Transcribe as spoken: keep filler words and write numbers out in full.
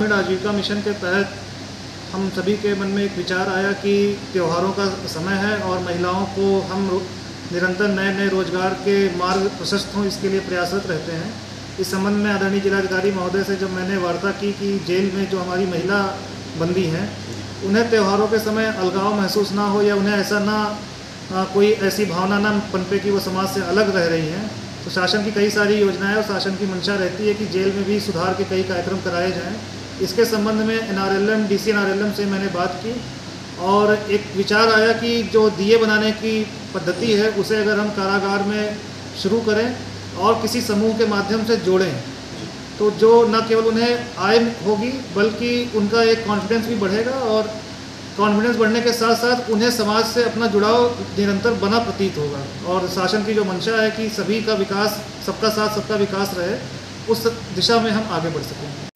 ग्रामीण आजीविका मिशन के तहत हम सभी के मन में एक विचार आया कि त्योहारों का समय है और महिलाओं को हम निरंतर नए नए रोजगार के मार्ग प्रशस्त हों, इसके लिए प्रयासरत रहते हैं। इस संबंध में आदरणीय जिलाधिकारी महोदय से जब मैंने वार्ता की कि जेल में जो हमारी महिला बंदी हैं उन्हें त्योहारों के समय अलगाव महसूस ना हो या उन्हें ऐसा ना आ, कोई ऐसी भावना ना पनपे कि वो समाज से अलग रह रही हैं, तो शासन की कई सारी योजनाएं और शासन की मंशा रहती है कि जेल में भी सुधार के कई कार्यक्रम कराए जाएं। इसके संबंध में N R L M D C N R L M से मैंने बात की और एक विचार आया कि जो दिए बनाने की पद्धति है उसे अगर हम कारागार में शुरू करें और किसी समूह के माध्यम से जोड़ें तो जो न केवल उन्हें आय होगी बल्कि उनका एक कॉन्फिडेंस भी बढ़ेगा और कॉन्फिडेंस बढ़ने के साथ साथ उन्हें समाज से अपना जुड़ाव निरंतर बना प्रतीत होगा। और शासन की जो मंशा है कि सभी का विकास, सबका साथ सबका विकास रहे, उस दिशा में हम आगे बढ़ सकेंगे।